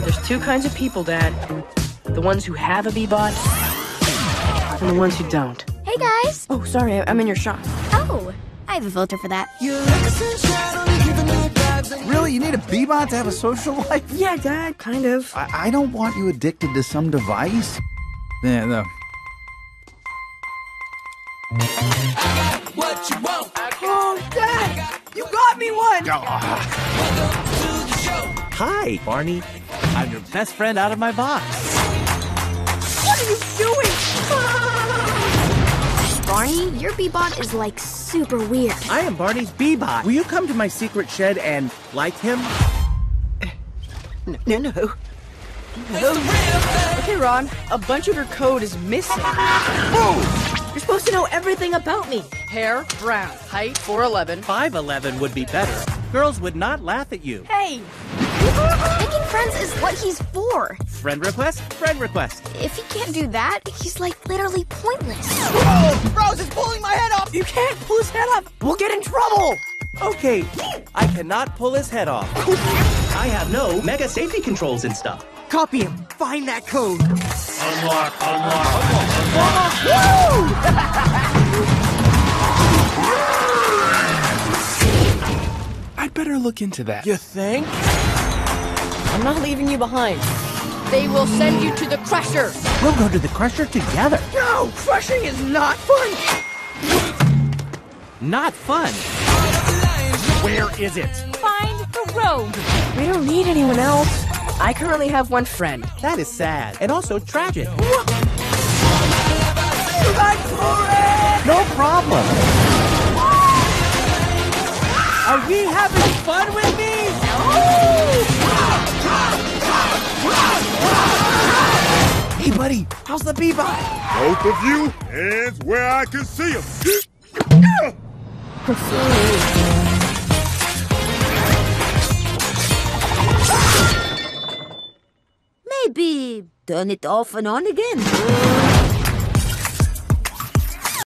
There's two kinds of people, Dad. The ones who have a B-bot and the ones who don't. Hey, guys. Oh, sorry, I'm in your shop. Oh, I have a filter for that. Really? You need a B-bot to have a social life? Yeah, Dad, kind of. I don't want you addicted to some device. Yeah, no. I got what you want. Oh, Dad! You got me one! Hi, Barney. I'm your best friend out of my box. What are you doing? Barney, your B-bot is, like, super weird. I am Barney's B-bot. Will you come to my secret shed and like him? No. Okay, Ron, a bunch of your code is missing. Boom! You're supposed to know everything about me. Hair, brown. Height, 4'11". 5'11" would be better. Girls would not laugh at you. Hey! Making friends is what he's for. Friend request? Friend request. If he can't do that, he's, like, literally pointless. Whoa! Rose is pulling my head off! You can't pull his head off! We'll get in trouble! Okay, I cannot pull his head off. I have no mega safety controls and stuff. Copy him. Find that code. Unlock. Woo! I'd better look into that. You think? I'm not leaving you behind. They will send you to the Crusher. We'll go to the Crusher together. No, crushing is not fun. Not fun. Where is it? Find the road. We don't need anyone else. I currently have one friend. That is sad and also tragic. What? No problem. Are we having fun with me? Hey, buddy, how's the B-bot? Both of you, hands where I can see them. Maybe turn it off and on again.